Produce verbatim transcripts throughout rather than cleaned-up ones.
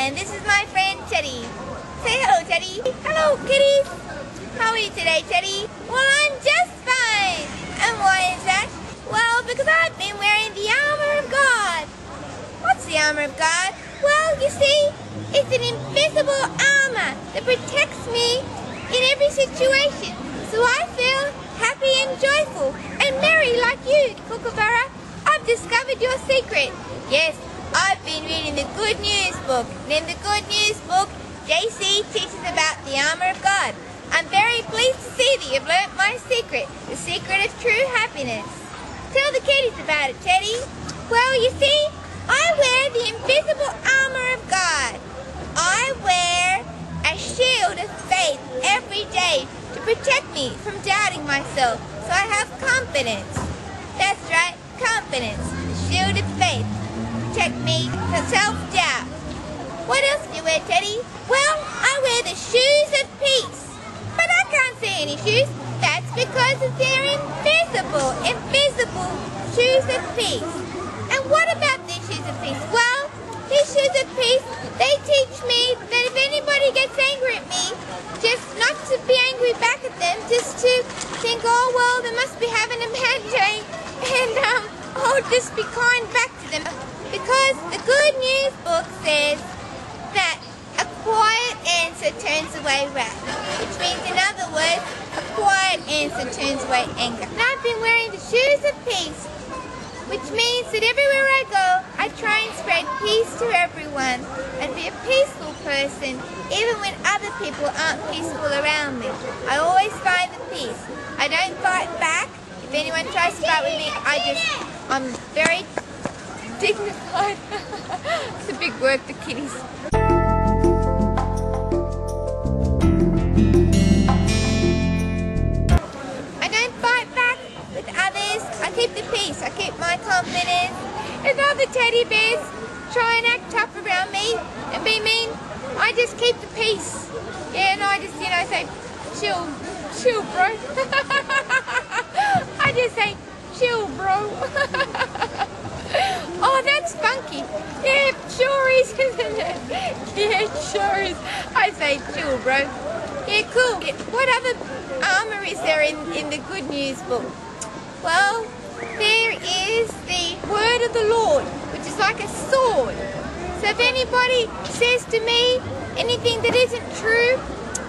And this is my friend Teddy. Say hello, Teddy. Hello, kitties. How are you today, Teddy? Well, I'm just fine. And why is that? Well, because I've been wearing the armor of God. What's the armor of God? Well, you see, it's an invisible armor that protects me in every situation. So I feel happy and joyful and merry like you, Kookaburra. I've discovered your secret. Yes, I've been reading the Good News book. And in the Good News book, J C teaches about the armor of God. I'm very pleased to see that you've learnt my secret, the secret of true happiness. Tell the kitties about it, Teddy. Well, you see, I wear the invisible armor of God. I wear a shield of faith every day to protect me from doubting myself, so I have confidence. That's right, confidence, the shield of faith. Protect me from self-doubt. What else do you wear, Teddy? Well, I wear the shoes of peace. But I can't see any shoes. That's because they're invisible. Invisible shoes of peace. And what about these shoes of peace? Well, these shoes of peace, they teach me that if anybody gets angry at me, just not to be angry back at them, just to think, oh, well, they must be having a bad day, and um, oh, just be kind back to them. Because the Good News book says that a quiet answer turns away wrath, which means, in other words, a quiet answer turns away anger. And I've been wearing the shoes of peace, which means that everywhere I go, I try and spread peace to everyone and be a peaceful person, even when other people aren't peaceful around me. I always find the peace. I don't fight back. If anyone tries to fight with me, I just, I'm very dignified. It's a big word for kitties. I keep my confidence, and other teddy bears try and act tough around me and be mean. I just keep the peace. Yeah, and I just, you know, say, chill, chill, bro. I just say, chill, bro. Oh, that's funky. Yeah, sure is, isn't it? Yeah, sure is. I say, chill, bro. Yeah, cool. What other armor is there in, in the Good News book? Well, there is the word of the Lord, which is like a sword. So if anybody says to me anything that isn't true,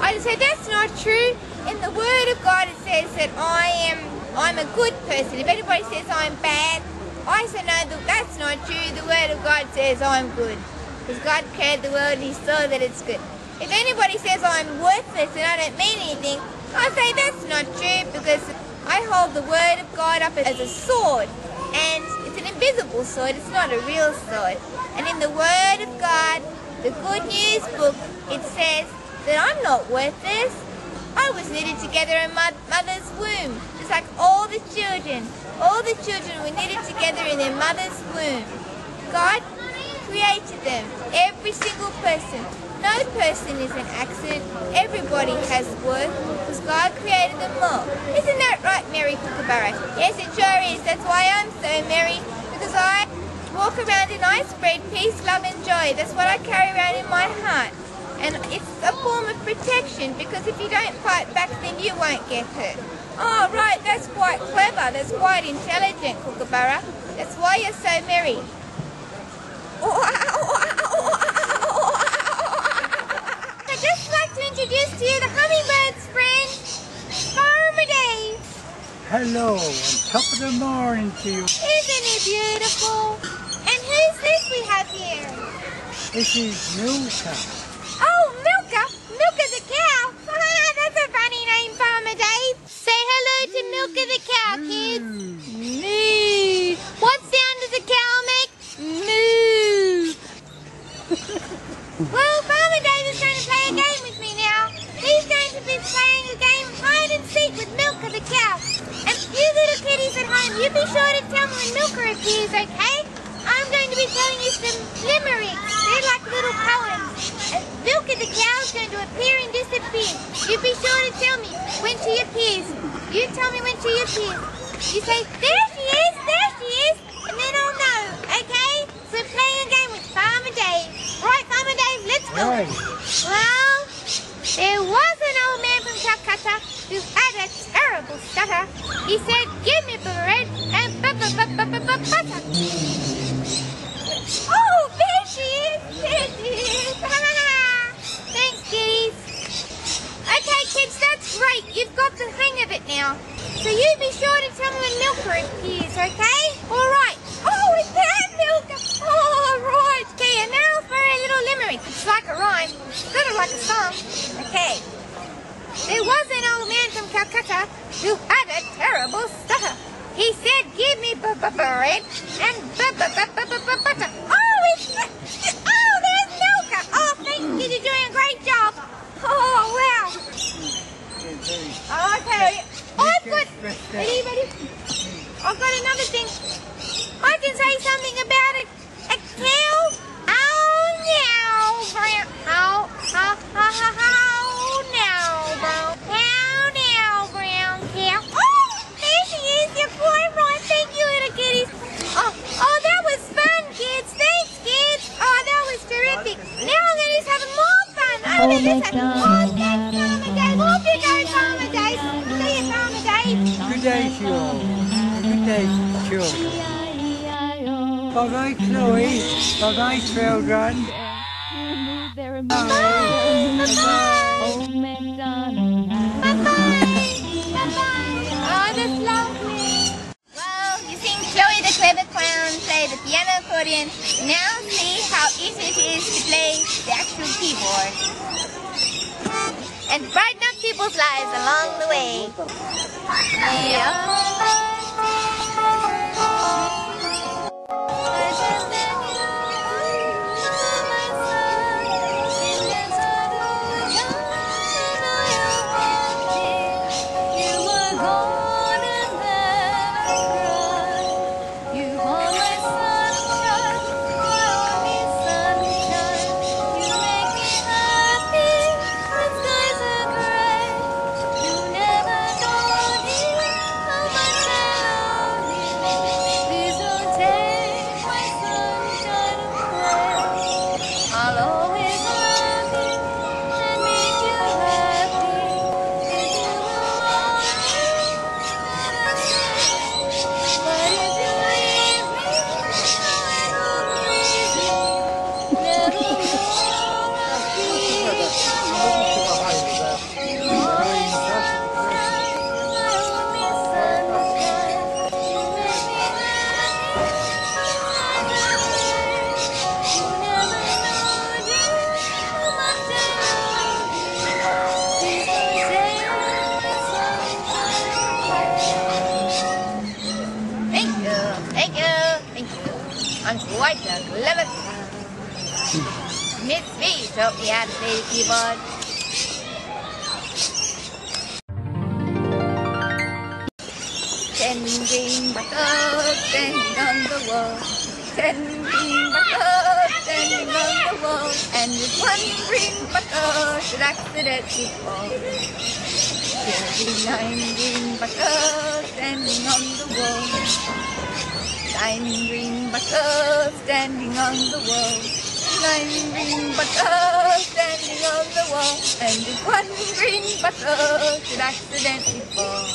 I just say, that's not true. In the word of God, it says that I am, I'm a good person. If anybody says I'm bad, I say, no, that's not true. The word of God says I'm good. Because God created the world and he saw that it's good. If anybody says I'm worthless and I don't mean anything, I say, that's not true, because I hold the word of God up as a sword, and it's an invisible sword, it's not a real sword. And in the word of God, the Good News book, it says that I'm not worthless. I was knitted together in my mother's womb, just like all the children. All the children were knitted together in their mother's womb. God created them, every single person. No person is an accident. Everybody has worth, because God created them all. Isn't that right, Mary Kookaburra? Yes, it sure is. That's why I'm so merry, because I walk around and I spread peace, love and joy. That's what I carry around in my heart. And it's a form of protection, because if you don't fight back, then you won't get hurt. Oh, right, that's quite clever. That's quite intelligent, Kookaburra. That's why you're so merry. Introduce to you the hummingbird's friend, Farmer Dave. Hello, and top of the morning to you. Isn't he beautiful? And who's this we have here? This is Milka. Oh, Milka. Milka the cow. That's a funny name, Farmer Dave. Say hello to Milka the cow, kids. Moo. What sound does a cow make? Moo. Well, Farmer Dave is going to play a game with me. He's going to be playing a game hide and seek with Milka the cow. And you little kitties at home, you be sure to tell me when Milka appears, okay? I'm going to be telling you some limericks. They're like little poems. And Milka the cow is going to appear and disappear. You be sure to tell me when she appears. You tell me when she appears. You say, there she is, there she is, and then I'll know, okay? So play a game with Farmer Dave. Right, Farmer Dave? why? Well, there was an old man from Calcutta who had a terrible stutter. He said, give me bread and butter. Oh, there she is! There she is! Thanks, kiddies. Okay, kids, that's great. You've got the hang of it now. So you be sure to tell me when Milka appears, okay? All right. Oh, it's that Milka. All right. Okay, and now for a little limerick. It's like a rhyme, sort of like a song. Okay. There was an old man from Calcutta who had a terrible stutter. He said, "Give me b-b-bread and b-b-b-b-butter." Oh, it's oh, there's Milka. Oh, thank you. You're doing a great job. Oh, wow. Okay. I've got, ready, ready? I've got another thing. I can say something about it. A cow. Oh, now. Brown. Oh, ha, ha, ha. Now, brown. Cow, now, brown cow. Oh, there she is. You're quite right. Thank you, little kitties. Oh, oh, that was fun, kids. Thanks, kids. Oh, that was terrific. Now I'm going to just have more fun. I'm going to just have more fun. Good day to you all. Good day to children. Bye-bye, Chloe. Bye-bye, children. Bye-bye. Bye-bye. Oh, that's lovely. Well, you've seen Chloe the clever clown play the piano accordion. Now see how easy it is to play the actual keyboard. And right now, people's lives along the way. Miss B taught me how to play the keyboard. Tending back up, standing on the wall. Tending back up, standing on the wall. And this one ring back up, should accident before. Tending back up, standing on the wall. Tending back up, standing on the wall. Nine green butter standing on the wall, and it's one green butter should accidentally fall.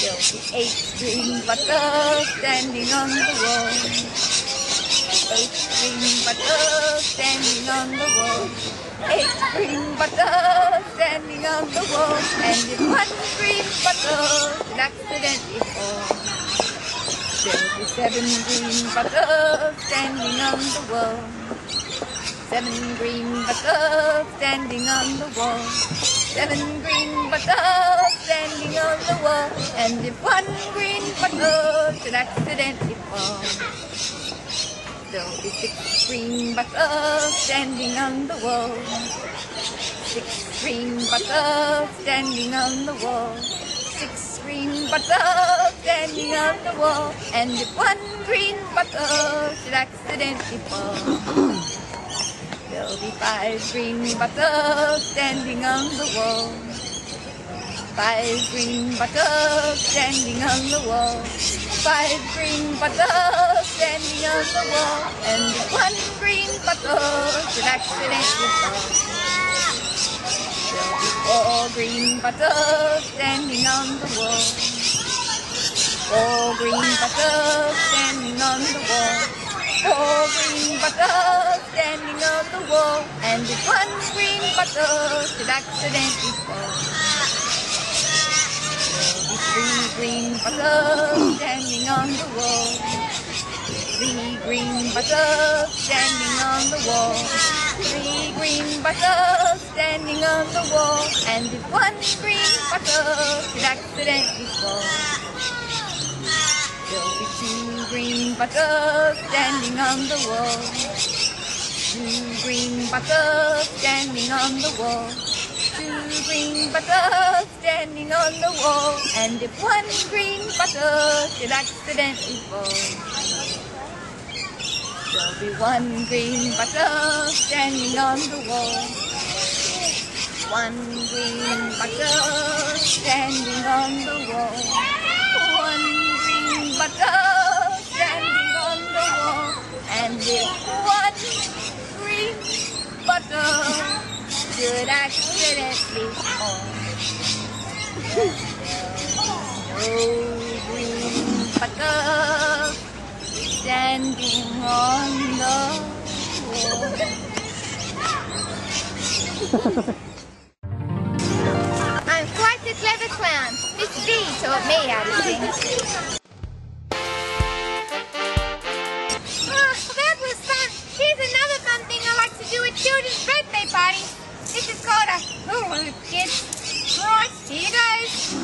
There'll be eight green butter standing on the wall. Eight green butter standing on the wall. Eight green butter standing on the wall, and it's one green butter should accidentally fall. There'll be seven green butter standing on the wall. Seven green butter standing on the wall. Seven green butter standing on the wall. And if one green butter should accidentally fall, there'll be six green butter standing on the wall. Six green butter standing on the wall. Six green butter standing on the wall, and if one green butter should accidentally fall, there'll be five green butter standing on the wall. Five green buckles standing on the wall. Five green buckles standing on the wall. And one green buckle's an accidental fall. Four green buckles standing on the wall. Four green buckles standing on the wall. Four green buckles standing on the wall. And one green buckle's an accidental fall. Three green buckles standing on the wall. Three green buckles standing on the wall. Three green buckles standing on the wall. And if one green buckle could accidentally fall, there'll be two green buckles standing on the wall. Two green buckles standing on the wall. Two green buckles standing on the wall. And if one green buckle should accidentally fall, there'll be one green buckle standing on the wall. One green buckle standing on the wall. One green buckle standing on the wall. And if one green buckle should accidentally fall, no green buckle standing on the wall. I'm quite a clever clown. Miss B taught me how to sing. Oh, that was fun. Here's another fun thing I like to do at children's birthday parties. This is called a hula hoop, kids. Right, here goes.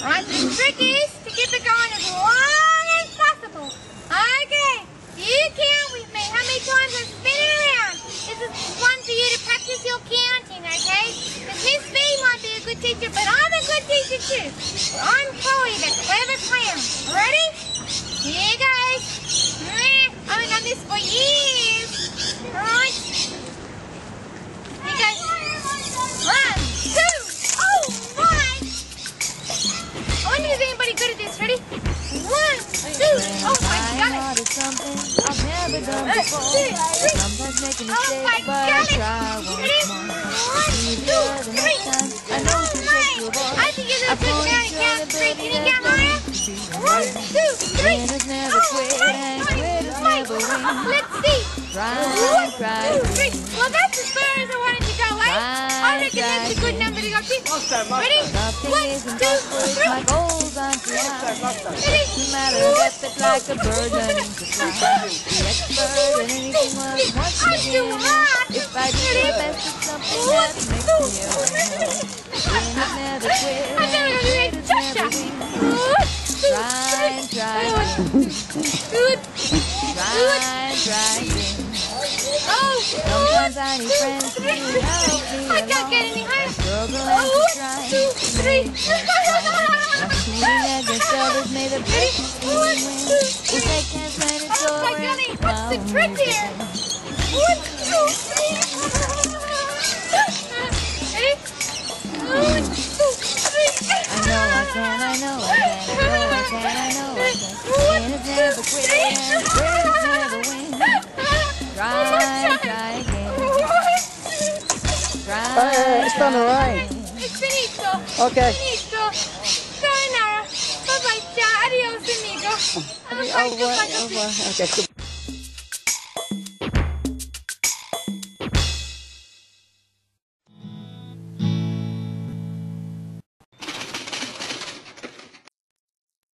Right, the trick is to keep it going as long as possible. Okay, you count with me. How many times I've spin it around? This is one for you to practice your counting, okay? Because Miss B might be a good teacher, but I'm a good teacher too. I'm Chloe, the clever clown. Ready? Here goes. I've been on this for years. Right. Here goes. One, two, oh my! I wonder if anybody good at this. Ready? One, two, oh my god! I've never done before. Sometimes making a mistake, but I try one more. One, two, three. Oh my! I think you're the good guy. Count three. Can you count, Maria? One, two, three. Oh my! Let's see. One, two, three. Well, that's as far as I wanted to go, eh? I reckon that's a good number to go to. Ready? One, two, three. Ready? Matter what it's like a burden to fly. Let's burden anything worth watching. If I do the best of something that makes me aware. I'm never going to do that. Try and try. Good. Try and try. Oh, sometimes I need friends who help me along. I can't get any higher. Oh, two, three. I'm feeling as if shoulders made a big difference. If I can't find a door, oh my golly, what's the trick here? One, two, three. Ready? One, two, three. I know I can, I know I can, I know I can, I know I can. One, two, three. Winners never win. Try, try again. Try, hey, it's done alright. It's finished. Okay. It's finished. Sayonara. Bye-bye. Ciao. Adios, amigo. Okay, good.